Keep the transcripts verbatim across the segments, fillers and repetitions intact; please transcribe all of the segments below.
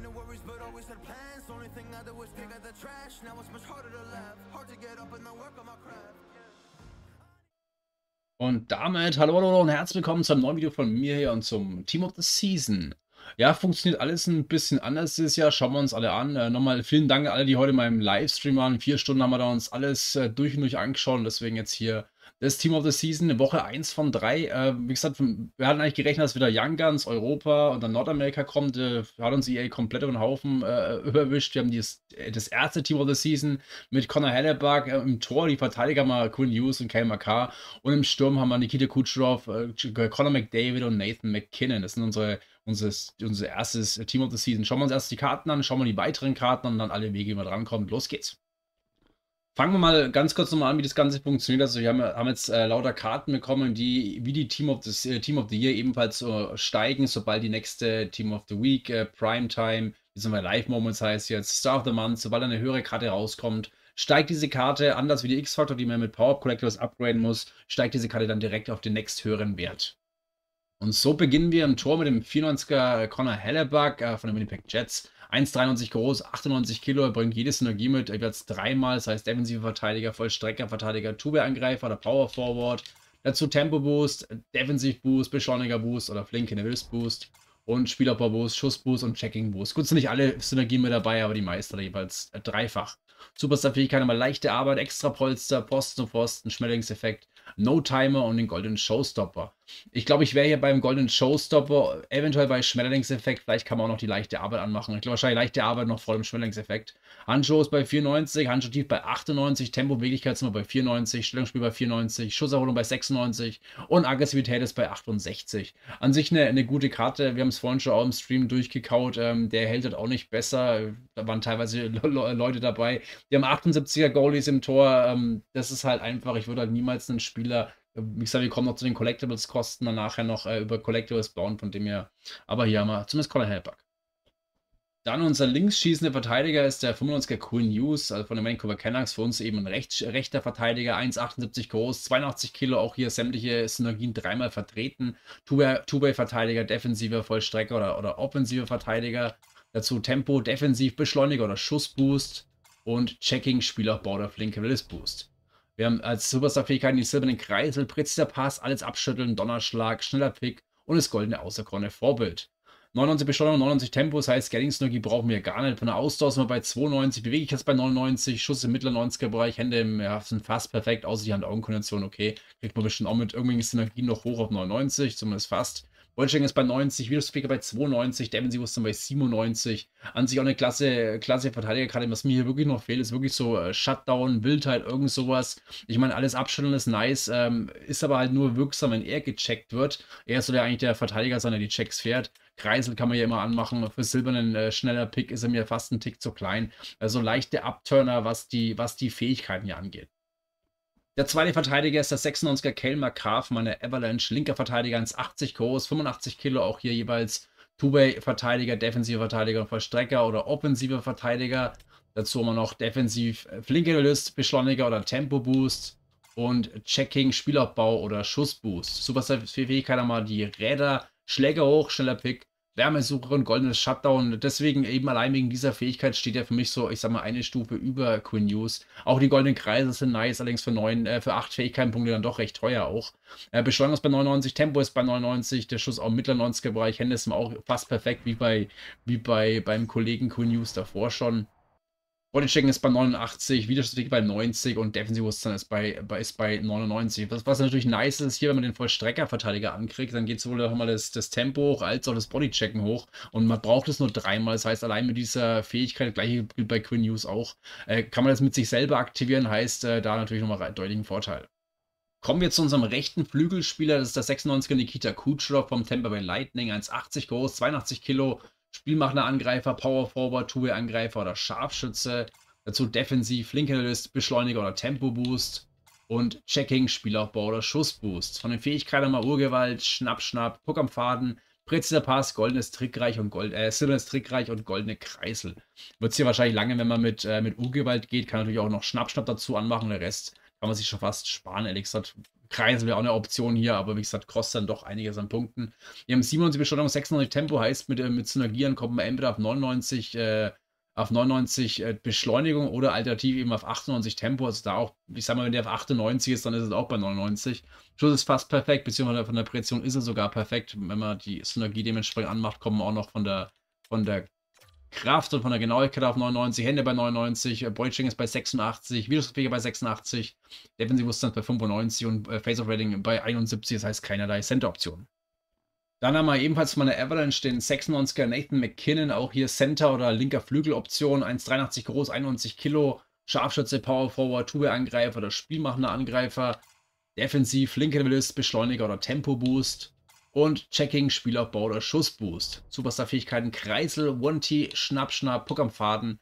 Had no worries, but always had plans. Only thing I did was take out the trash. Now it's much harder to laugh. Hard to get up and not work on my craft. Und damit hallo, hallo und herzlich willkommen zum neuen Video von mir hier und zum Team of the Season. Ja, funktioniert alles ein bisschen anders dieses Jahr. Schauen wir uns alle an. Äh, nochmal vielen Dank an alle, die heute in meinem Livestream waren. Vier Stunden haben wir da uns alles äh, durch und durch angeschaut. Und deswegen jetzt hier das Team of the Season, Woche eins von drei. Äh, wie gesagt, wir hatten eigentlich gerechnet, dass wieder Young Guns, Europa und dann Nordamerika kommt. Äh, hat uns E A komplett über den Haufen äh, überwischt. Wir haben dieses, das erste Team of the Season mit Connor Hellebuyck äh, im Tor. Die Verteidiger haben wir Quinn Hughes und Cale Makar. Und im Sturm haben wir Nikita Kucherov, äh, Conor McDavid und Nathan MacKinnon. Das sind unsere... Unser, unser erstes Team of the Season. Schauen wir uns erst die Karten an, schauen wir die weiteren Karten an und dann alle Wege, wie wir drankommen. Los geht's. Fangen wir mal ganz kurz nochmal an, wie das Ganze funktioniert. Also wir haben, haben jetzt äh, lauter Karten bekommen, die wie die Team of the, äh, Team of the Year ebenfalls äh, steigen, sobald die nächste Team of the Week, äh, Primetime, wie sind wir Live Moments heißt jetzt, Star of the Month, sobald eine höhere Karte rauskommt, steigt diese Karte, anders wie die X-Factor, die man mit Power-Up Collectibles upgraden muss, steigt diese Karte dann direkt auf den nächsthöheren Wert. Und so beginnen wir im Tor mit dem vierundneunziger Connor Hellebuyck äh, von den Winnipeg Jets. eins Komma dreiundneunzig groß, achtundneunzig Kilo, er bringt jede Synergie mit, er wird es dreimal, das heißt defensive Verteidiger, Vollstrecker, Verteidiger, Two-Way-Angreifer oder Power Forward. Dazu Tempo-Boost, Defensiv-Boost, Beschleuniger-Boost oder flinke Hilfs-Boost und Spielopfer-Boost, Schuss-Boost und Checking-Boost. Gut, sind nicht alle Synergien mit dabei, aber die meisten jeweils äh, dreifach. Superstar-Fähigkeit, aber leichte Arbeit, Extra-Polster, Posten-Posten, Schmetterlingseffekt, No-Timer und den goldenen Showstopper. Ich glaube, ich wäre hier beim goldenen Showstopper, eventuell bei Schmetterlingseffekt. Vielleicht kann man auch noch die leichte Arbeit anmachen. Ich glaube, wahrscheinlich leichte Arbeit noch vor dem Schmetterlingseffekt. Handschuh ist bei vierundneunzig, Handschuh tief bei achtundneunzig, Tempo-Beweglichkeit sind wir bei vierundneunzig, Stellungsspiel bei vierundneunzig, Schusserholung bei sechsundneunzig und Aggressivität ist bei achtundsechzig. An sich eine, eine gute Karte. Wir haben es vorhin schon auch im Stream durchgekaut. Ähm, der hält halt auch nicht besser. Da waren teilweise Leute dabei. Die haben achtundsiebziger Goalies im Tor. Ähm, das ist halt einfach. Ich würde halt niemals einen Spieler... Wie gesagt, wir kommen noch zu den Collectibles-Kosten dann nachher noch äh, über Collectibles bauen, von dem her. Aber hier haben wir zumindest Connor Hellebuyck. Dann unser links schießender Verteidiger ist der fünfundneunziger Quinn Hughes, also von den Vancouver Canucks. Für uns eben ein recht, rechter Verteidiger, eins Komma achtundsiebzig groß, zweiundachtzig Kilo, auch hier sämtliche Synergien dreimal vertreten. Two-Way-Verteidiger, defensiver Vollstrecker oder, oder offensiver Verteidiger. Dazu Tempo, Defensiv, Beschleuniger oder Schussboost und Checking, Spielaufbau oder flinke Willis-Boost. Wir haben als Superstar-Fähigkeiten die silbernen Kreisel, präziser Pass, alles abschütteln, Donnerschlag, schneller Pick und das goldene außerkorne Vorbild. neunundneunzig Beschleunigung, neunundneunzig Tempo, das heißt, Scanning-Synergie brauchen wir gar nicht. Von der Ausdauer sind wir bei zweiundneunzig, Beweglichkeit bei neunundneunzig, Schuss im mittleren neunziger-Bereich, Hände im, ja, sind fast perfekt, außer die Hand-Augen-Koordination, okay. Kriegt man bestimmt auch mit irgendwelchen Synergien noch hoch auf neunundneunzig, zumindest fast. Vollstrecken ist bei neunzig, Widerspiegel bei zweiundneunzig, Defensivus sind bei siebenundneunzig. An sich auch eine klasse, klasse Verteidigerkarte. Was mir hier wirklich noch fehlt, ist wirklich so äh, Shutdown, Wildheit, irgend sowas. Ich meine, alles abschütteln ist nice, ähm, ist aber halt nur wirksam, wenn er gecheckt wird. Er soll ja eigentlich der Verteidiger sein, der die Checks fährt. Kreisel kann man ja immer anmachen. Für silbernen äh, schneller Pick ist er mir fast ein Tick zu klein. Also leichte Upturner, was die, was die Fähigkeiten hier angeht. Der zweite Verteidiger ist der sechsundneunziger Cale Makar von meiner Avalanche. Linker Verteidiger, eins Komma achtzig groß, fünfundachtzig Kilo, auch hier jeweils Two-Way-Verteidiger, defensiver Verteidiger, Verstrecker oder offensiver Verteidiger. Dazu haben wir noch defensiv flinke List, Beschleuniger oder Tempo-Boost und Checking, Spielaufbau oder Schussboost. Superstar-Fähigkeit haben wir die Räder, Schläger hoch, schneller Pick, Wärmesucher und goldenes Shutdown. Deswegen eben allein wegen dieser Fähigkeit steht er für mich so, ich sag mal, eine Stufe über Quinn Hughes. Auch die goldenen Kreise sind nice, allerdings für neun, äh, für acht Fähigkeitenpunkte dann doch recht teuer auch. Äh, Beschleunigung ist bei neunundneunzig, Tempo ist bei neunundneunzig, der Schuss auch im mittleren neunziger-Bereich, Hände ist auch fast perfekt, wie bei, wie bei beim Kollegen Quinn Hughes davor schon. Bodychecken ist bei neunundachtzig, Widerstandsweg bei neunzig und Defensivbewusstsein ist bei, bei, ist bei neunundneunzig. Was, was natürlich nice ist, hier, wenn man den Vollstreckerverteidiger ankriegt, dann geht sowohl auch mal das, das Tempo hoch, als auch das Bodychecken hoch. Und man braucht es nur dreimal. Das heißt, allein mit dieser Fähigkeit, gleich gilt bei Quinn Hughes auch, äh, kann man das mit sich selber aktivieren, heißt äh, da natürlich nochmal einen deutlichen Vorteil. Kommen wir zu unserem rechten Flügelspieler, das ist der sechsundneunziger Nikita Kucherov vom Tampa Bay Lightning, eins Komma achtzig groß, zweiundachtzig Kilo. Spielmachender Angreifer, Power Forward, Two-Way-Angreifer oder Scharfschütze. Dazu defensiv, Flinkerlist, Beschleuniger oder Tempo-Boost. Und Checking, Spielaufbau oder Schussboost. Von den Fähigkeiten haben wir Urgewalt, Schnapp, Schnapp, Puck am Faden, präziser Pass, goldenes Trickreich und Gold, äh, silbernes Trickreich und goldene Kreisel. Wird es hier wahrscheinlich lange, wenn man mit, äh, mit Urgewalt geht, kann natürlich auch noch Schnapp, Schnapp dazu anmachen. Der Rest kann man sich schon fast sparen, ehrlich gesagt. Kreisen wäre auch eine Option hier, aber wie gesagt, kostet dann doch einiges an Punkten. Wir haben siebenundsiebzig Beschleunigung, sechsundneunzig Tempo, heißt mit, mit Synergien kommt man entweder auf neunundneunzig äh, auf neunundneunzig äh, Beschleunigung oder alternativ eben auf achtundneunzig Tempo. Also da auch, ich sag mal, wenn der auf achtundneunzig ist, dann ist es auch bei neunundneunzig. Schuss ist fast perfekt, beziehungsweise von der Präzision ist er sogar perfekt. Wenn man die Synergie dementsprechend anmacht, kommen wir auch noch von der, von der Kraft und von der Genauigkeit auf neunundneunzig, Hände bei neunundneunzig, Breitschwing ist bei sechsundachtzig, Widerspruchsfähigkeit bei sechsundachtzig, Defensivwurststand bei fünfundneunzig und äh, Face-Off-Rating bei einundsiebzig, das heißt keinerlei Center-Optionen. Dann haben wir ebenfalls von der Avalanche den sechsundneunziger Nathan MacKinnon, auch hier Center- oder linker Flügeloption, eins Komma dreiundachtzig groß, einundneunzig Kilo, Scharfschütze, Power-Forward, Two-Way-Angreifer oder spielmachender Angreifer, defensiv, linker Willis, Beschleuniger oder Tempo-Boost und Checking, Spielaufbau oder Schussboost. Superstar-Fähigkeiten, Kreisel, One-T, Schnapp-Schnapp, Puck am Faden,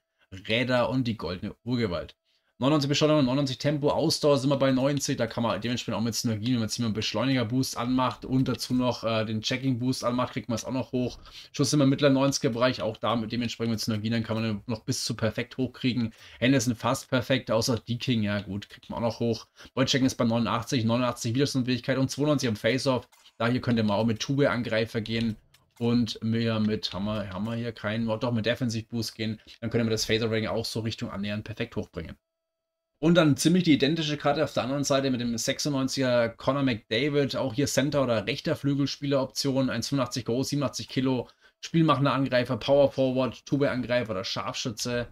Räder und die goldene Urgewalt. neunundneunzig Beschleunigung, neunundneunzig Tempo, Ausdauer sind wir bei neunzig, da kann man dementsprechend auch mit Synergien, wenn man jetzt einen Beschleuniger-Boost anmacht und dazu noch äh, den Checking-Boost anmacht, kriegt man es auch noch hoch. Schuss sind wir im mittleren neunziger-Bereich, auch da mit dementsprechend mit Synergien, dann kann man noch bis zu perfekt hochkriegen. Hände sind fast perfekt, außer D-King, ja gut, kriegt man auch noch hoch. Ballchecking ist bei neunundachtzig, neunundachtzig Widerstandsfähigkeit und zweiundneunzig am Face-Off. Da hier könnt ihr mal auch mit Two-Way-Angreifer gehen. Und mehr mit, haben wir, haben wir hier keinen, doch mit Defensive-Boost gehen. Dann können wir das Face-Off-Rating auch so Richtung annähernd perfekt hochbringen. Und dann ziemlich die identische Karte auf der anderen Seite mit dem sechsundneunziger Conor McDavid, auch hier Center- oder rechter Flügelspieler-Option, eins Komma fünfundachtzig groß, siebenundachtzig Kilo, spielmachender Angreifer, Power-Forward, Two-Way-Angreifer oder Scharfschütze,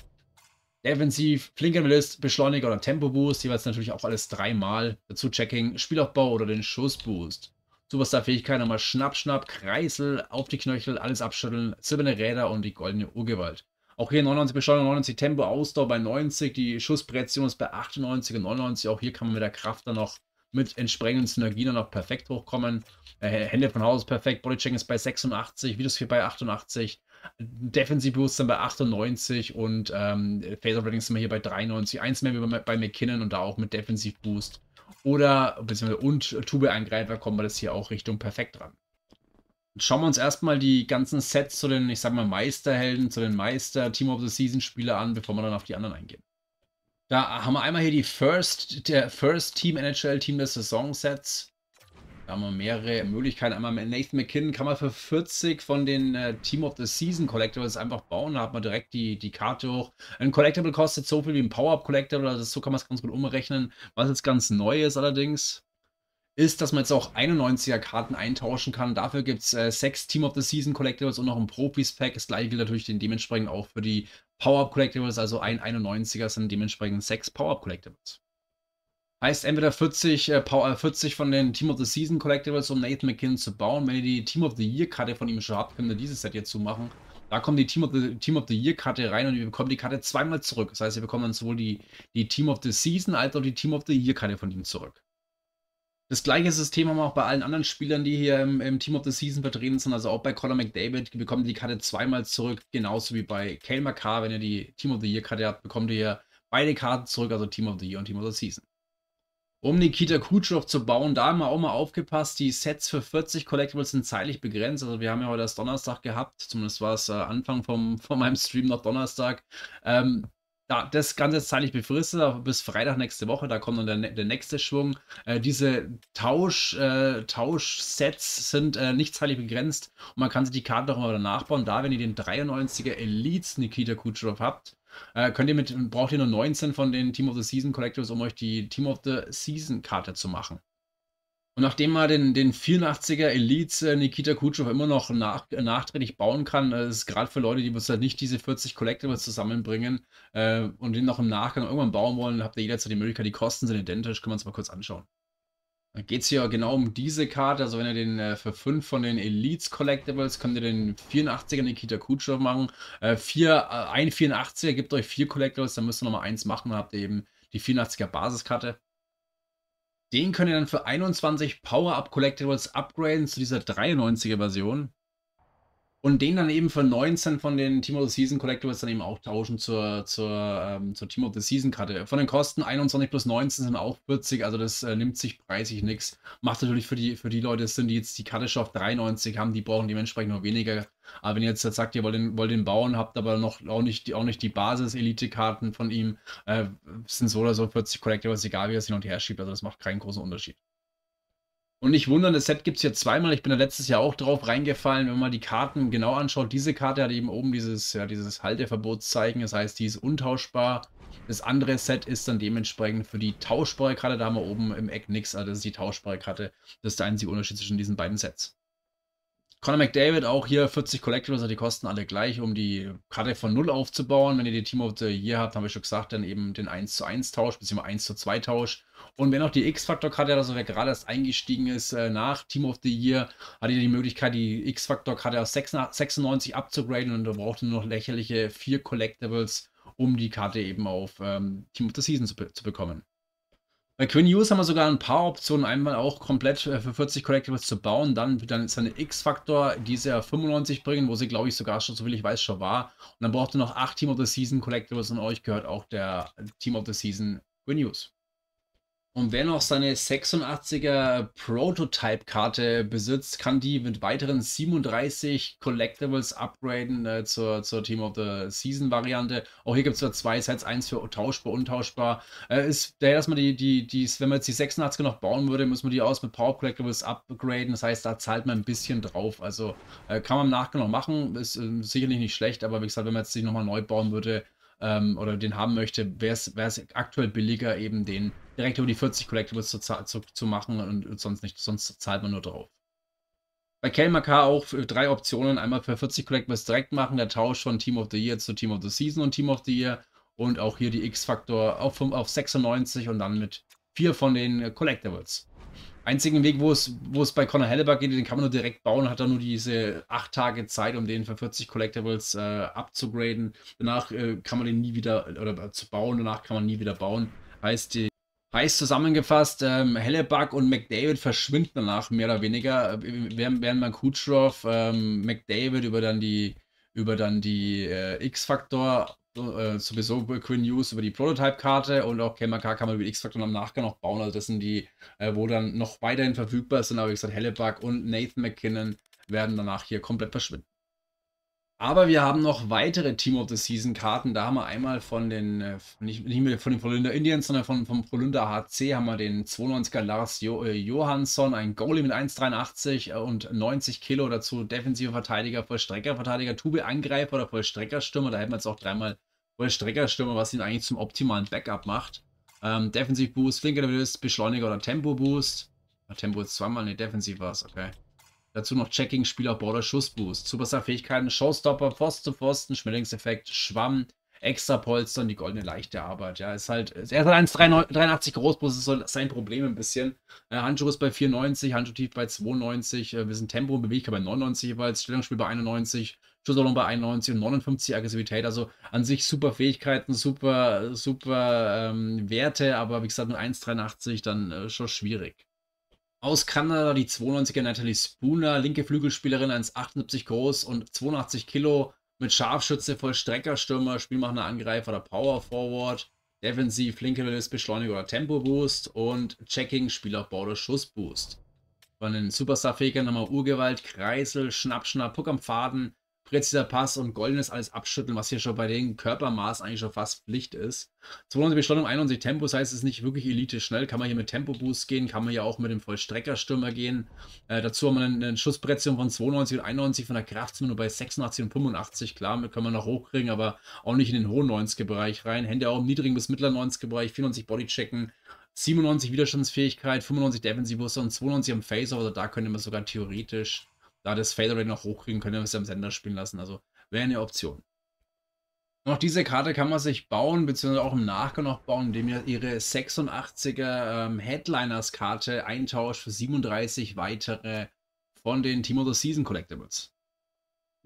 defensiv, Flinkenwillist, Beschleuniger oder Tempo-Boost, jeweils natürlich auch alles dreimal, dazu Checking, Spielaufbau oder den Schuss-Boost. Superstar-Fähigkeit nochmal Schnapp-Schnapp, Kreisel, auf die Knöchel, alles abschütteln, silberne Räder und die goldene Urgewalt. Auch hier neunundneunzig Beschleunigung, neunundneunzig Tempo, Ausdauer bei neunzig, die Schusspräzision ist bei achtundneunzig und neunundneunzig. Auch hier kann man mit der Kraft dann noch mit entsprechenden Synergien dann noch perfekt hochkommen. Äh, Hände von Haus perfekt, Bodycheck ist bei sechsundachtzig, Videos bei achtundachtzig, Defensiv-Bewusstsein bei achtundneunzig und ähm, Face-Off-Rating sind wir hier bei dreiundneunzig, eins mehr wie bei, bei McKinnon und da auch mit Defensiv-Boost oder beziehungsweise und Tube-Eingreifer kommen wir das hier auch Richtung perfekt ran. Schauen wir uns erstmal die ganzen Sets zu den, ich sag mal, Meisterhelden, zu den Meister-Team of the Season-Spieler an, bevor wir dann auf die anderen eingehen. Da haben wir einmal hier die First, der First Team N H L Team des Saison-Sets. Da haben wir mehrere Möglichkeiten. Einmal mit Nathan MacKinnon kann man für vierzig von den äh, Team of the Season Collectibles einfach bauen. Da hat man direkt die, die Karte hoch. Ein Collectible kostet so viel wie ein Power-Up Collectible, also so kann man es ganz gut umrechnen. Was jetzt ganz neu ist allerdings, ist, dass man jetzt auch einundneunziger Karten eintauschen kann. Dafür gibt es äh, sechs Team of the Season Collectibles und noch ein Profis-Pack. Das gleiche gilt natürlich den dementsprechend auch für die Power-Up Collectibles, also ein einundneunziger sind dementsprechend sechs Power-Up Collectibles. Heißt entweder vierzig, äh, Power, vierzig von den Team of the Season Collectibles, um Nathan MacKinnon zu bauen. Wenn ihr die Team of the Year Karte von ihm schon habt, könnt ihr dieses Set jetzt zumachen. Da kommt die Team of the, Team of the Year Karte rein und ihr bekommt die Karte zweimal zurück. Das heißt, ihr bekommt dann sowohl die, die Team of the Season als auch die Team of the Year Karte von ihm zurück. Das gleiche System haben wir auch bei allen anderen Spielern, die hier im, im Team of the Season vertreten sind. Also auch bei Connor McDavid bekommt ihr die Karte zweimal zurück. Genauso wie bei Cale Makar, wenn ihr die Team of the Year Karte habt, bekommt ihr hier beide Karten zurück, also Team of the Year und Team of the Season. Um Nikita Kucherov zu bauen, da haben wir auch mal aufgepasst. Die Sets für vierzig Collectibles sind zeitlich begrenzt. Also wir haben ja heute erst Donnerstag gehabt. Zumindest war es äh, Anfang vom, von meinem Stream noch Donnerstag. Ähm, Da, das Ganze ist zeitlich befristet, bis Freitag nächste Woche, da kommt dann der, der nächste Schwung. Äh, diese Tausch, äh, Tauschsets sind äh, nicht zeitlich begrenzt und man kann sich die Karten auch mal nachbauen. Da, wenn ihr den dreiundneunziger Elites Nikita Kucherov habt, äh, könnt ihr mit, braucht ihr nur neunzehn von den Team of the Season Collectibles, um euch die Team of the Season Karte zu machen. Und nachdem man den, den vierundachtziger Elites äh, Nikita Kucherov immer noch nach, äh, nachträglich bauen kann, äh, ist gerade für Leute, die müssen halt nicht diese vierzig Collectibles zusammenbringen äh, und den noch im Nachgang irgendwann bauen wollen, habt ihr jederzeit die Möglichkeit, die Kosten sind identisch, können wir uns mal kurz anschauen. Dann geht es hier genau um diese Karte, also wenn ihr den äh, für fünf von den Elites Collectibles, könnt ihr den vierundachtziger Nikita Kucherov machen. Äh, vier, äh, ein vierundachtziger gibt euch vier Collectibles, dann müsst ihr nochmal eins machen und habt ihr eben die vierundachtziger Basiskarte. Den könnt ihr dann für einundzwanzig Power-Up Collectibles upgraden zu dieser dreiundneunziger Version. Und den dann eben für neunzehn von den Team of the Season Collectibles dann eben auch tauschen zur, zur, ähm, zur Team of the Season Karte. Von den Kosten einundzwanzig plus neunzehn sind auch vierzig, also das äh, nimmt sich preisig nichts. Macht natürlich für die, für die Leute Sinn, die jetzt die Karte schon auf dreiundneunzig haben, die brauchen dementsprechend noch weniger. Aber wenn ihr jetzt sagt, ihr wollt den, wollt den bauen, habt aber noch auch nicht, auch nicht die Basis-Elite-Karten von ihm, äh, sind so oder so vierzig Collectibles, egal wie er es hin und her schiebt, also das macht keinen großen Unterschied. Und nicht wundern, das Set gibt es hier zweimal. Ich bin da letztes Jahr auch drauf reingefallen. Wenn man die Karten genau anschaut, diese Karte hat eben oben dieses, ja, dieses Halteverbotszeichen. Das heißt, die ist untauschbar. Das andere Set ist dann dementsprechend für die tauschbare Karte. Da haben wir oben im Eck nichts. Also das ist die tauschbare Karte. Das ist der einzige Unterschied zwischen diesen beiden Sets. Conor McDavid auch hier, vierzig Collectibles, die kosten alle gleich, um die Karte von null aufzubauen. Wenn ihr die Team of the Year habt, haben wir schon gesagt, dann eben den eins zu eins Tausch, beziehungsweise eins zu zwei Tausch. Und wenn auch die X-Factor-Karte, also wer gerade erst eingestiegen ist nach Team of the Year, hat ihr die Möglichkeit, die X-Factor-Karte aus sechsundneunzig abzugraden und da braucht ihr nur noch lächerliche vier Collectibles, um die Karte eben auf ähm, Team of the Season zu, be zu bekommen. Bei Quinn Hughes haben wir sogar ein paar Optionen, einmal auch komplett für vierzig Collectibles zu bauen, dann, dann ist eine X-Factor, die sie ja fünfundneunzig bringen, wo sie glaube ich sogar schon, so viel ich weiß, schon war. Und dann braucht ihr noch acht Team of the Season Collectibles und euch gehört auch der Team of the Season Quinn Hughes. Und wer noch seine sechsundachtziger Prototype-Karte besitzt, kann die mit weiteren siebenunddreißig Collectibles upgraden äh, zur, zur Team of the Season-Variante. Auch hier gibt es ja zwei Sets, eins für tauschbar, untauschbar. Äh, ist der, dass man die, die, die, wenn man jetzt die sechsundachtziger noch bauen würde, muss man die aus mit Power-Up-Collectibles upgraden. Das heißt, da zahlt man ein bisschen drauf. Also äh, kann man im Nachgang noch machen, ist äh, sicherlich nicht schlecht, aber wie gesagt, wenn man jetzt die nochmal neu bauen würde, ähm, oder den haben möchte, wäre es aktuell billiger, eben den direkt über die vierzig Collectibles zu, zu, zu machen und sonst nicht, sonst zahlt man nur drauf. Bei Cale Makar auch drei Optionen, einmal für vierzig Collectibles direkt machen, der Tausch von Team of the Year zu Team of the Season und Team of the Year und auch hier die X-Factor auf, auf sechsundneunzig und dann mit vier von den Collectibles. Einzigen Weg, wo es, wo es bei Connor Hellebuyck geht, den kann man nur direkt bauen, hat er nur diese acht Tage Zeit, um den für vierzig Collectibles abzugraden. Äh, Danach äh, kann man den nie wieder, oder äh, zu bauen, danach kann man nie wieder bauen. Heißt die Heißt zusammengefasst, ähm, Hellebuyck und McDavid verschwinden danach mehr oder weniger, während man Kucherov, ähm, McDavid über dann die, über dann die äh, X-Factor, äh, sowieso Quinn Hughes über die Prototype-Karte und auch Cale Makar kann man über die X-Factor am Nachgang noch bauen, also das sind die, äh, wo dann noch weiterhin verfügbar sind, aber wie gesagt, Hellebuyck und Nathan MacKinnon werden danach hier komplett verschwinden. Aber wir haben noch weitere Team of the Season Karten. Da haben wir einmal von den, nicht, nicht mehr von den Frölunda Indians, sondern von, vom Frölunda H C haben wir den zweiundneunziger Lars jo, äh, Johansson, ein Goalie mit eins Komma dreiundachtzig und neunzig Kilo dazu, defensiver Verteidiger, Vollstreckerverteidiger, Tube-Angreifer oder Vollstreckerstürmer. Da hätten wir jetzt auch dreimal Vollstreckerstürmer, was ihn eigentlich zum optimalen Backup macht. Ähm, Defensiv-Boost, Flinker-Boost, Beschleuniger oder Tempo-Boost. Tempo ist zweimal, ne, defensiv war es, okay. Dazu noch Checking, Spielaufbau, Schussboost, Superstar-Fähigkeiten, Showstopper, Pfost zu Pfosten, Schmetterlingseffekt, Schwamm, extra Polster und die goldene leichte Arbeit. Ja, ist halt, er ist halt eins Komma dreiundachtzig groß, das ist sein Problem ein bisschen. Äh, Handschuh ist bei vierundneunzig, Handschuhtief bei zweiundneunzig, äh, wir sind Tempo und Beweglichkeit bei neunundneunzig jeweils, Stellungsspiel bei einundneunzig, Schussballon bei einundneunzig und neunundfünfzig Aggressivität. Also an sich super Fähigkeiten, super, super ähm, Werte, aber wie gesagt mit eins Komma dreiundachtzig dann äh, schon schwierig. Aus Kanada die zweiundneunziger Natalie Spooner, linke Flügelspielerin, eins Komma achtundsiebzig groß und zweiundachtzig Kilo, mit Scharfschütze, Vollstreckerstürmer, Spielmachender Angreifer oder Power Forward, defensiv, linke Willis, Beschleuniger oder Tempo Boost und Checking, Spielaufbau oder Schussboost. Von den Superstar-Fähigkeiten haben wir Urgewalt, Kreisel, Schnappschnapp, Puck am Faden, präziser Pass und goldenes alles abschütteln, was hier schon bei den Körpermaßen eigentlich schon fast Pflicht ist. zweiundneunzig Beschleunigung, einundneunzig Tempo, das heißt, es ist nicht wirklich elite schnell. Kann man hier mit Tempo-Boost gehen, kann man hier auch mit dem Vollstreckerstürmer gehen. Äh, dazu haben wir einen, einen Schussprezsion von zweiundneunzig und einundneunzig, von der Kraft sind wir nur bei sechsundachtzig und fünfundachtzig. Klar, mit können wir noch hochkriegen, aber auch nicht in den hohen neunziger-Bereich rein. Hände auch im niedrigen bis mittleren neunziger-Bereich, vierundneunzig Bodychecken, siebenundneunzig Widerstandsfähigkeit, fünfundneunzig Defensiv-Booster und zweiundneunzig am Face-Off, also da könnte man sogar theoretisch... Da das Fadeaway noch hochkriegen, können wir es am Sender spielen lassen. Also wäre eine Option. Noch diese Karte kann man sich bauen, beziehungsweise auch im Nachgang noch bauen, indem ihr ihre sechsundachtziger ähm, Headliners-Karte eintauscht für siebenunddreißig weitere von den Team of the Season Collectibles.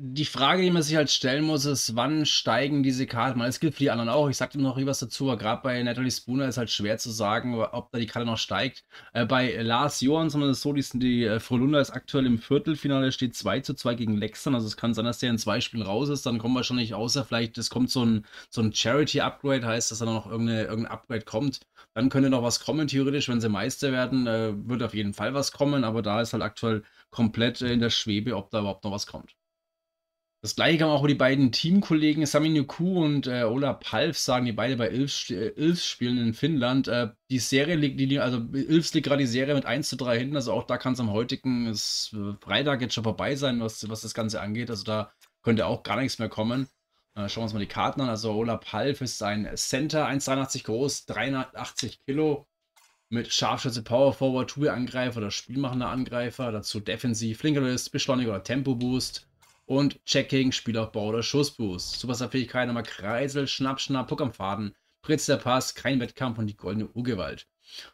Die Frage, die man sich halt stellen muss, ist, wann steigen diese Karten? Man, es gilt für die anderen auch. Ich sagte noch was dazu, aber gerade bei Natalie Spooner ist halt schwer zu sagen, ob da die Karte noch steigt. Äh, bei Lars Johansson ist es so, die, die äh, Frölunda ist aktuell im Viertelfinale, steht zwei zu zwei gegen Lexan. Also es kann sein, dass der in zwei Spielen raus ist. Dann kommen wir schon nicht außer, vielleicht es kommt so ein, so ein Charity-Upgrade, heißt, dass da noch irgendeine, irgendein Upgrade kommt. Dann könnte noch was kommen, theoretisch. Wenn sie Meister werden, äh, wird auf jeden Fall was kommen. Aber da ist halt aktuell komplett äh, in der Schwebe, ob da überhaupt noch was kommt. Das gleiche kann man auch über die beiden Teamkollegen Sami Njoku und äh, Oula Palve sagen, die beide bei Ilves, äh, Ilves spielen in Finnland. Äh, die Serie liegt, die, also Ilves liegt gerade die Serie mit eins zu drei hinten, also auch da kann es am heutigen ist, äh, Freitag jetzt schon vorbei sein, was, was das Ganze angeht. Also da könnte auch gar nichts mehr kommen. Äh, schauen wir uns mal die Karten an. Also Oula Palve ist ein Center, eins Komma dreiundachtzig groß, dreihundertachtzig Kilo. Mit Scharfschütze, Power Forward, Two-Angreifer oder spielmachender Angreifer. Dazu defensiv, linker List, Beschleuniger oder Tempo-Boost. Und Checking, Spielaufbau oder Schussboost. Superstar-Fähigkeit nochmal Kreisel, Schnapp, Schnapp, Puck am Faden, Pritzler Pass, kein Wettkampf und die goldene Urgewalt.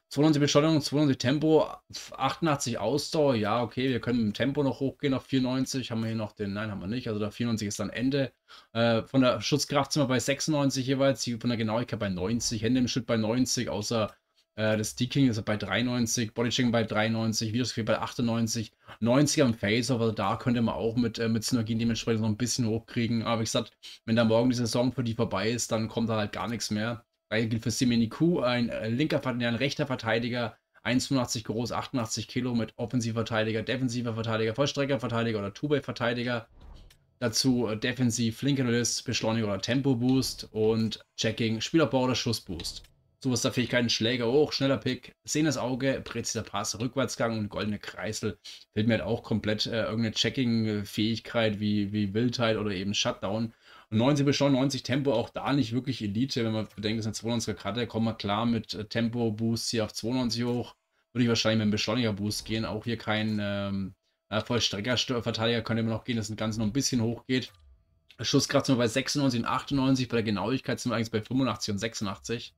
zweiundneunzig Beschleunigung, zweiundneunzig Tempo, achtundachtzig Ausdauer. Ja, okay, wir können mit dem Tempo noch hochgehen auf vierundneunzig. Haben wir hier noch den? Nein, haben wir nicht. Also da vierundneunzig ist dann Ende. Äh, von der Schutzkraft sind wir bei sechsundneunzig jeweils. Von der Genauigkeit bei neunzig. Hände im Schritt bei neunzig. Außer äh, das D-King ist bei dreiundneunzig. Bodychecking bei dreiundneunzig. Videospiel bei achtundneunzig. neunzig am Face-Off. Also da könnte man auch mit, äh, mit Synergien dementsprechend noch ein bisschen hochkriegen. Aber wie gesagt, wenn da morgen die Saison für die vorbei ist, dann kommt da halt gar nichts mehr. Gleiche gilt für Sami Njoku, ein linker Verteidiger, ein rechter Verteidiger, eins Komma fünfundachtzig groß, achtundachtzig Kilo mit Offensivverteidiger, defensiver Verteidiger, Vollstreckerverteidiger oder Two-Way-Verteidiger. Dazu äh, defensiv, linker List, Beschleuniger oder Tempo-Boost und Checking, Spielaufbau oder Schussboost. So was da Fähigkeiten, Schläger hoch, schneller Pick, sehendes Auge, präziser Pass, Rückwärtsgang und goldene Kreisel. Fehlt mir halt auch komplett äh, irgendeine Checking-Fähigkeit wie, wie Wildheit oder eben Shutdown. Und neunzig Beschleunigung, neunzig Tempo, auch da nicht wirklich Elite. Wenn man bedenkt, das ist eine zweiundneunziger Karte, kommen wir klar mit Tempo-Boost hier auf zweiundneunzig hoch. Würde ich wahrscheinlich mit einem Beschleuniger-Boost gehen. Auch hier kein ähm, Vollstrecker-Verteidiger könnte man noch gehen, dass das Ganze noch ein bisschen hochgeht. Schusskraft sind wir bei sechsundneunzig und achtundneunzig. Bei der Genauigkeit sind wir eigentlich bei fünfundachtzig und sechsundachtzig.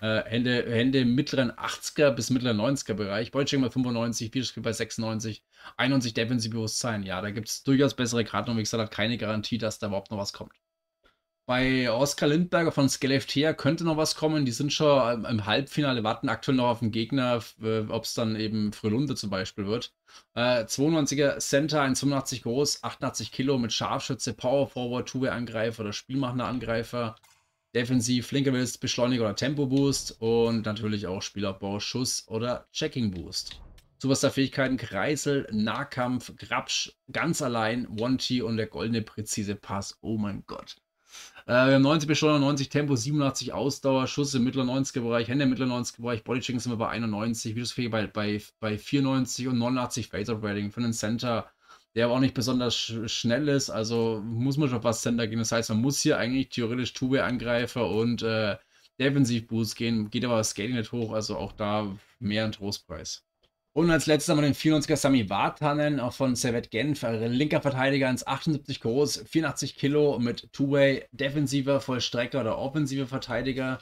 Äh, Hände, Hände im mittleren achtziger bis mittleren neunziger Bereich. Bodychecking bei fünfundneunzig, Videospiel bei sechsundneunzig, einundneunzig Defensiv-Bewusstsein. Ja, da gibt es durchaus bessere Karten und wie gesagt, hat keine Garantie, dass da überhaupt noch was kommt. Bei Oskar Lindberger von Skelleftea könnte noch was kommen. Die sind schon im Halbfinale, warten aktuell noch auf den Gegner, ob es dann eben Frölunda zum Beispiel wird. Äh, zweiundneunziger Center, eins Komma fünfundachtzig groß, achtundachtzig Kilo mit Scharfschütze, Power Forward, Two-Way-Angreifer oder spielmachender Angreifer. Defensiv, linker Wrist, Beschleuniger oder Tempo-Boost und natürlich auch Spielaufbau, Schuss oder Checking-Boost. Sowas der Fähigkeiten, Kreisel, Nahkampf, Grapsch, ganz allein, One-T und der goldene, präzise Pass. Oh mein Gott. Wir haben neunzig Beschleunigung, neunzig Tempo, siebenundachtzig Ausdauer, Schuss im mittleren neunziger-Bereich, Hände im mittleren neunziger-Bereich, Bodychecking sind wir bei einundneunzig, Videospielfähigkeit bei, bei, bei vierundneunzig und neunundachtzig Face-Off-Rating für einen Center, der aber auch nicht besonders sch schnell ist, also muss man schon auf was Center gehen. Das heißt, man muss hier eigentlich theoretisch Two-Way-Angreifer und äh, Defensiv-Boost gehen, geht aber das Skating nicht hoch, also auch da mehr ein Trostpreis. Und als letztes haben wir den vierundneunziger Sami Wartanen, auch von Servette Genf, linker Verteidiger, eins Komma achtundsiebzig groß, vierundachtzig Kilo mit Two-Way, defensiver Vollstrecker oder offensiver Verteidiger,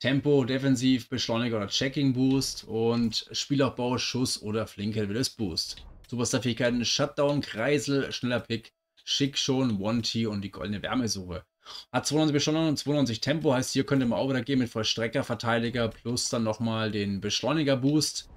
Tempo, defensiv, Beschleuniger oder Checking-Boost und Spielaufbau, Schuss oder Flinkel-Willis-Boost. Superstar-Fähigkeiten, Shutdown, Kreisel, schneller Pick, Schick schon, One-T und die goldene Wärmesuche. Hat zweiundneunzig Beschleunigung und zweiundneunzig Tempo, heißt hier könnte man auch wieder gehen mit Vollstrecker, Verteidiger plus dann nochmal den Beschleuniger-Boost.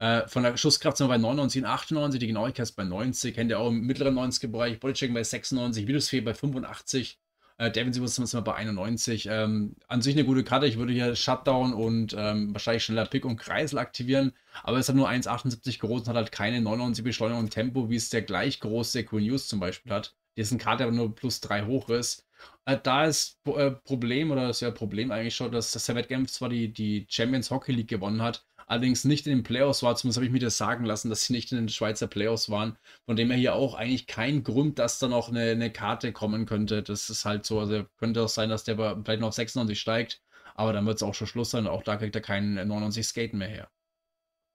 Äh, von der Schusskraft sind wir bei neunundneunzig und achtundneunzig, die Genauigkeit ist bei neunzig, Hände auch im mittleren neunziger-Bereich, Bodychecking bei sechsundneunzig, Videosphere bei fünfundachtzig, äh, Defensive sind wir bei einundneunzig. Ähm, an sich eine gute Karte, ich würde hier Shutdown und ähm, wahrscheinlich schneller Pick und Kreisel aktivieren, aber es hat nur eins Komma achtundsiebzig groß und hat halt keine neunundneunzig Beschleunigung und Tempo, wie es der gleich große Quinn Hughes zum Beispiel hat, dessen Karte aber nur plus drei hoch ist. Äh, da ist äh, Problem, oder ist ja Problem eigentlich schon, dass das Servette Genf zwar die, die Champions Hockey League gewonnen hat, allerdings nicht in den Playoffs war, zumindest habe ich mir das sagen lassen, dass sie nicht in den Schweizer Playoffs waren. Von dem her hier auch eigentlich kein Grund, dass da noch eine, eine Karte kommen könnte. Das ist halt so, also könnte auch sein, dass der vielleicht noch auf sechsundneunzig steigt, aber dann wird es auch schon Schluss sein. Auch da kriegt er keinen neunundneunzig Skaten mehr her.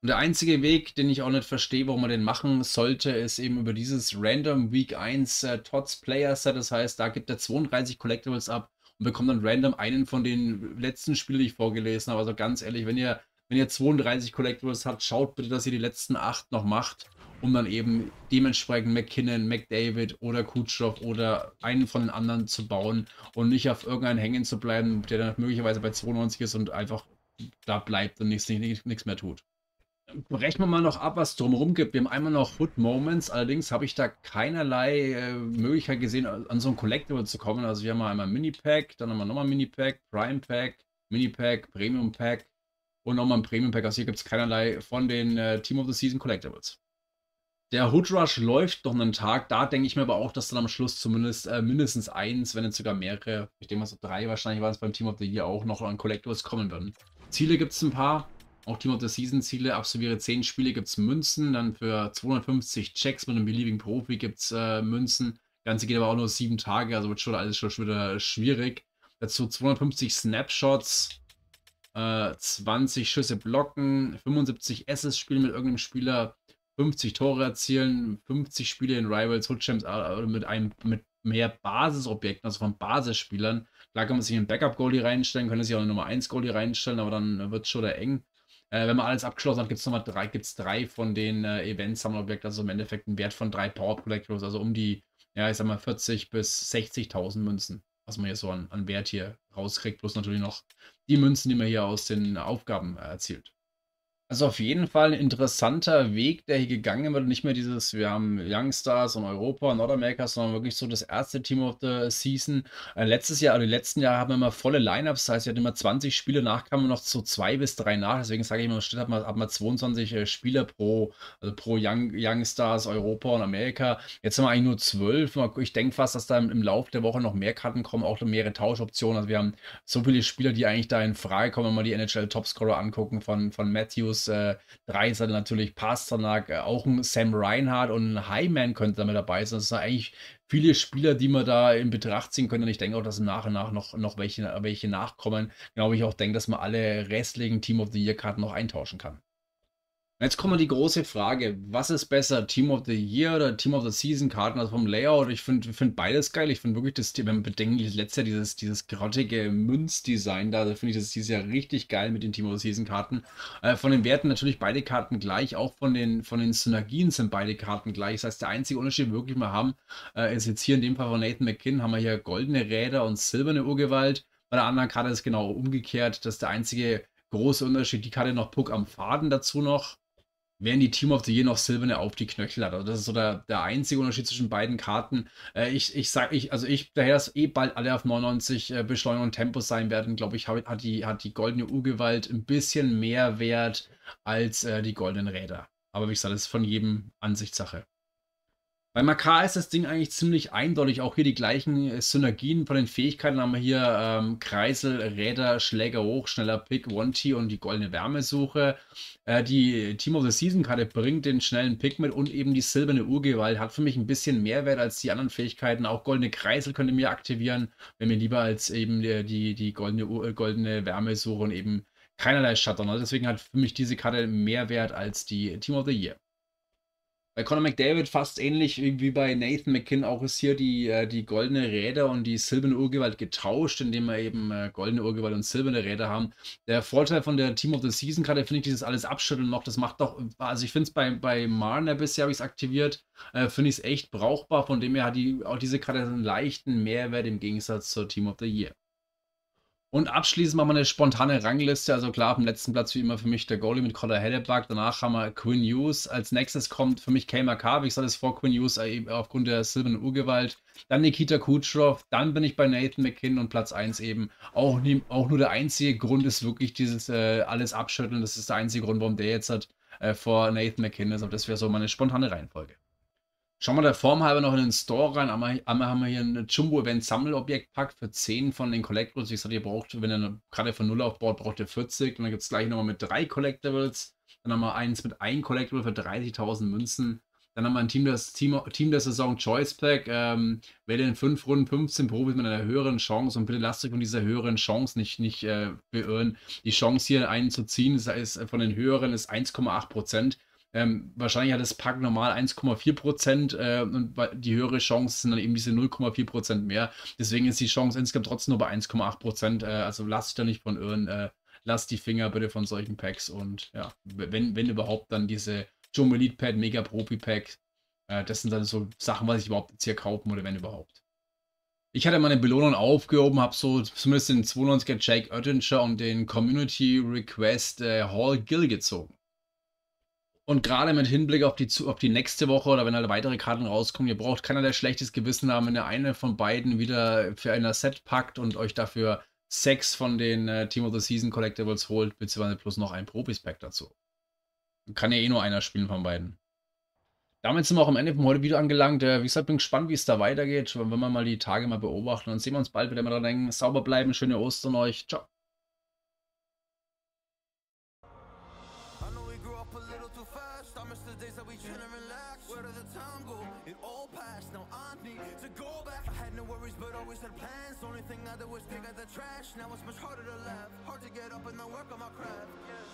Und der einzige Weg, den ich auch nicht verstehe, warum man den machen sollte, ist eben über dieses Random Week eins äh, Tots Player Set. Das heißt, da gibt er zweiunddreißig Collectibles ab und bekommt dann random einen von den letzten Spielen, die ich vorgelesen habe. Also ganz ehrlich, wenn ihr Wenn ihr zweiunddreißig Collectibles habt, schaut bitte, dass ihr die letzten acht noch macht, um dann eben dementsprechend MacKinnon, McDavid oder Kucherov oder einen von den anderen zu bauen und nicht auf irgendeinen hängen zu bleiben, der dann möglicherweise bei zweiundneunzig ist und einfach da bleibt und nichts, nichts, nichts mehr tut. Rechnen wir mal noch ab, was drumherum gibt. Wir haben einmal noch Hood Moments, allerdings habe ich da keinerlei äh, Möglichkeit gesehen, an so ein Collectible zu kommen. Also wir haben einmal Mini-Pack, dann haben wir nochmal Mini-Pack, Prime-Pack, Mini-Pack, Premium-Pack. Und nochmal ein Premium-Pack, also hier gibt es keinerlei von den äh, Team of the Season Collectibles. Der Hood Rush läuft noch einen Tag. Da denke ich mir aber auch, dass dann am Schluss zumindest äh, mindestens eins, wenn jetzt sogar mehrere, ich denke mal so drei wahrscheinlich waren es beim Team of the Year auch noch an Collectibles kommen würden. Ziele gibt es ein paar. Auch Team of the Season Ziele. Absolviere zehn Spiele gibt es Münzen. Dann für zweihundertfünfzig Checks mit einem beliebigen Profi gibt es äh, Münzen. Das Ganze geht aber auch nur sieben Tage. Also wird schon alles schon wieder schwierig. Dazu zweihundertfünfzig Snapshots. Äh, zwanzig Schüsse blocken. fünfundsiebzig Assists spielen mit irgendeinem Spieler. fünfzig Tore erzielen, fünfzig Spiele in Rivals, Hood Champs mit einem mit mehr Basisobjekten, also von Basisspielern. Klar kann man sich einen Backup-Goalie reinstellen, könnte sich auch einen Nummer eins Goalie reinstellen, aber dann wird es schon der eng. Äh, wenn man alles abgeschlossen hat, gibt es nochmal drei, gibt's drei von den äh, Event-Sammlerobjekten, also im Endeffekt einen Wert von drei Power-Up Collectibles, also um die, ja, ich sag mal, vierzigtausend bis sechzigtausend Münzen, was man hier so an, an Wert hier rauskriegt, plus natürlich noch die Münzen, die man hier aus den Aufgaben äh, erzielt. Also auf jeden Fall ein interessanter Weg, der hier gegangen wird. Nicht mehr dieses, wir haben Youngstars und Europa und Nordamerika, sondern wirklich so das erste Team of the Season. Äh, letztes Jahr, also die letzten Jahre haben wir immer volle Lineups, das heißt, wir hatten immer zwanzig Spiele, nach kamen noch so zwei bis drei nach. Deswegen sage ich immer, statt hat man, hat man zweiundzwanzig äh, Spieler pro, also pro Young, Youngstars, Europa und Amerika. Jetzt haben wir eigentlich nur zwölf. Ich denke fast, dass da im, im Laufe der Woche noch mehr Karten kommen, auch mehrere Tauschoptionen. Also wir haben so viele Spieler, die eigentlich da in Frage kommen, wenn wir die N H L Topscorer angucken von, von Matthews. Äh, Dreiser natürlich, Pasternak, äh, auch ein Sam Reinhart und ein Highman könnte damit dabei sein. Das sind eigentlich viele Spieler, die man da in Betracht ziehen könnte. Und ich denke auch, dass nach und nach noch, noch welche, welche nachkommen. Glaube ich auch, denke, dass man alle restlichen Team of the Year Karten noch eintauschen kann. Jetzt kommt die große Frage, was ist besser, Team of the Year oder Team of the Season Karten, also vom Layout? Ich finde find beides geil. Ich finde wirklich, das, wenn man bedenkt, letztes Jahr dieses, dieses grottige Münzdesign da, also finde ich das dieses Jahr richtig geil mit den Team of the Season Karten. Äh, von den Werten natürlich beide Karten gleich, auch von den, von den Synergien sind beide Karten gleich. Das heißt, der einzige Unterschied, den wir wirklich mal haben, äh, ist jetzt hier in dem Fall von Nathan MacKinnon, haben wir hier goldene Räder und silberne Urgewalt. Bei der anderen Karte ist genau umgekehrt, das ist der einzige große Unterschied. Die Karte noch Puck am Faden dazu noch. Während die Team of the Year noch silberne auf die Knöchel hat. Also das ist so der, der einzige Unterschied zwischen beiden Karten. Äh, ich ich sage, ich, also ich, daher dass eh bald alle auf neunundneunzig äh, Beschleunigung und Tempo sein werden, glaube ich, hab, hat, die, hat die goldene Urgewalt ein bisschen mehr Wert als äh, die goldenen Räder. Aber wie gesagt, das ist von jedem Ansichtssache. Bei Makar ist das Ding eigentlich ziemlich eindeutig. Auch hier die gleichen Synergien von den Fähigkeiten haben wir hier. Ähm, Kreisel, Räder, Schläger hoch, schneller Pick, One-T und die goldene Wärmesuche. Äh, die Team of the Season-Karte bringt den schnellen Pick mit und eben die silberne Urgewalt. Hat für mich ein bisschen mehr Wert als die anderen Fähigkeiten. Auch goldene Kreisel könnt ihr mir aktivieren, wenn mir lieber als eben die, die, die goldene, äh, goldene Wärmesuche und eben keinerlei Shutdown. Also deswegen hat für mich diese Karte mehr Wert als die Team of the Year. Bei Conor McDavid fast ähnlich wie bei Nathan MacKinnon auch ist hier die, die goldene Räder und die silberne Urgewalt getauscht, indem wir eben goldene Urgewalt und silberne Räder haben. Der Vorteil von der Team of the Season Karte finde ich dieses alles abschütteln noch, das macht doch, also ich finde es bei, bei Marner bisher habe ich es aktiviert, äh, finde ich es echt brauchbar, von dem her hat die, auch diese Karte einen leichten Mehrwert im Gegensatz zur Team of the Year. Und abschließend machen wir eine spontane Rangliste. Also klar, auf dem letzten Platz wie immer für mich der Goalie mit Connor Hellebuyck. Danach haben wir Quinn Hughes. Als nächstes kommt für mich Cale Makar. Wie gesagt, das ist vor Quinn Hughes aufgrund der silbernen Urgewalt. Dann Nikita Kucherov. Dann bin ich bei Nathan MacKinnon und Platz eins eben. Auch, nie, auch nur der einzige Grund ist wirklich dieses äh, alles abschütteln. Das ist der einzige Grund, warum der jetzt hat äh, vor Nathan MacKinnon ist. Aber das wäre so meine spontane Reihenfolge. Schauen wir der Form halber noch in den Store rein. Einmal, einmal haben wir hier einen Jumbo-Event-Sammelobjekt-Pack für zehn von den Collectibles. Wie gesagt, ihr braucht, wenn ihr gerade von null aufbaut, braucht ihr vierzig. Und dann gibt es gleich nochmal mit drei Collectibles. Dann haben wir eins mit einem Collectible für dreißigtausend Münzen. Dann haben wir ein Team, das, Team, Team der Saison Choice Pack. Ähm, wähle in fünf Runden fünfzehn Profis mit einer höheren Chance. Und bitte lasst euch von dieser höheren Chance nicht, nicht äh, beirren. Die Chance hier einen zu ziehen, das heißt, von den höheren ist eins Komma acht Prozent. Ähm, wahrscheinlich hat das Pack normal eins Komma vier Prozent äh, und die höhere Chance sind dann eben diese null Komma vier Prozent mehr. Deswegen ist die Chance insgesamt trotzdem nur bei eins Komma acht Prozent. Äh, also lasst euch da nicht von irren. Äh, lasst die Finger bitte von solchen Packs und ja, wenn, wenn überhaupt dann diese Jumbo Elite Pad, Mega Profi Pack. Äh, das sind dann so Sachen, was ich überhaupt jetzt hier kaufen würde, wenn überhaupt. Ich hatte meine Belohnung aufgehoben, habe so zumindest den zweiundneunziger Jake Oettinger und den Community Request äh, Hall Gill gezogen. Und gerade mit Hinblick auf die, auf die nächste Woche oder wenn halt weitere Karten rauskommen, ihr braucht keinerlei schlechtes Gewissen haben, wenn ihr eine von beiden wieder für ein Set packt und euch dafür sechs von den äh, Team of the Season Collectibles holt, beziehungsweise plus noch ein Profis-Pack dazu. Kann ja eh nur einer spielen von beiden. Damit sind wir auch am Ende vom heutigen Video angelangt. Wie gesagt, bin gespannt, wie es da weitergeht, wenn wir mal die Tage mal beobachten. Dann sehen wir uns bald wieder mal dran denken. Sauber bleiben, schöne Ostern euch. Ciao. Now it's much harder to laugh, hard to get up and then work on my craft. Yeah.